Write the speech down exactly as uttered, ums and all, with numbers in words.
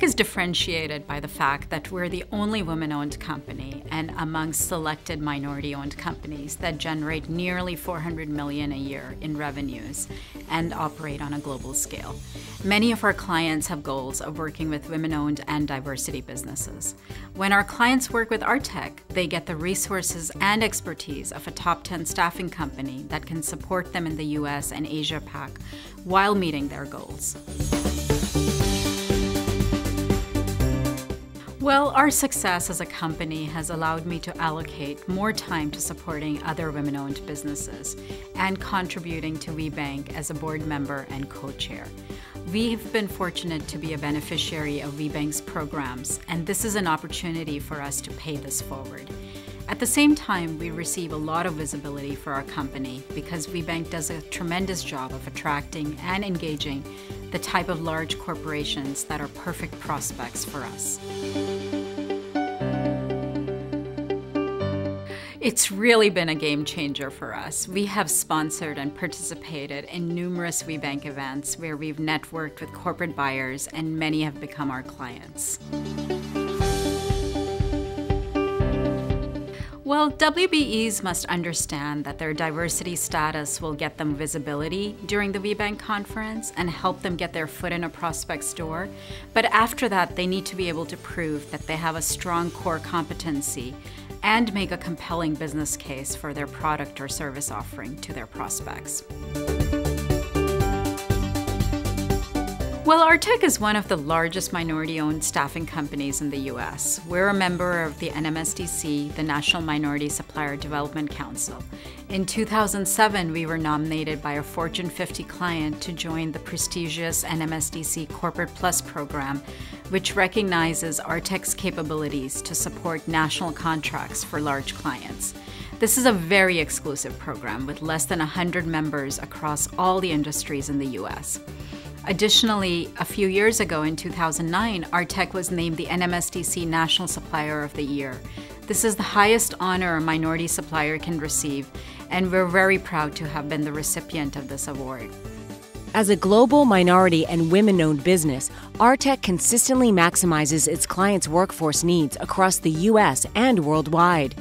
Artech is differentiated by the fact that we're the only women-owned company and among selected minority-owned companies that generate nearly four hundred million dollars a year in revenues and operate on a global scale. Many of our clients have goals of working with women-owned and diversity businesses. When our clients work with Artech, they get the resources and expertise of a top ten staffing company that can support them in the U S and Asia Pac while meeting their goals. Well, our success as a company has allowed me to allocate more time to supporting other women-owned businesses and contributing to WeBank as a board member and co-chair. We have been fortunate to be a beneficiary of WeBank's programs, and this is an opportunity for us to pay this forward. At the same time, we receive a lot of visibility for our company because WeBank does a tremendous job of attracting and engaging the type of large corporations that are perfect prospects for us. It's really been a game changer for us. We have sponsored and participated in numerous WeBank events where we've networked with corporate buyers, and many have become our clients. Well, W B Es must understand that their diversity status will get them visibility during the WeBank conference and help them get their foot in a prospect's door. But after that, they need to be able to prove that they have a strong core competency and make a compelling business case for their product or service offering to their prospects. Well, Artech is one of the largest minority-owned staffing companies in the U S We're a member of the N M S D C, the National Minority Supplier Development Council. In two thousand seven, we were nominated by a Fortune fifty client to join the prestigious N M S D C Corporate Plus program, which recognizes Artech's capabilities to support national contracts for large clients. This is a very exclusive program with less than one hundred members across all the industries in the U S Additionally, a few years ago in two thousand nine, Artech was named the N M S D C National Supplier of the Year. This is the highest honor a minority supplier can receive, and we're very proud to have been the recipient of this award. As a global minority and women-owned business, Artech consistently maximizes its clients' workforce needs across the U S and worldwide.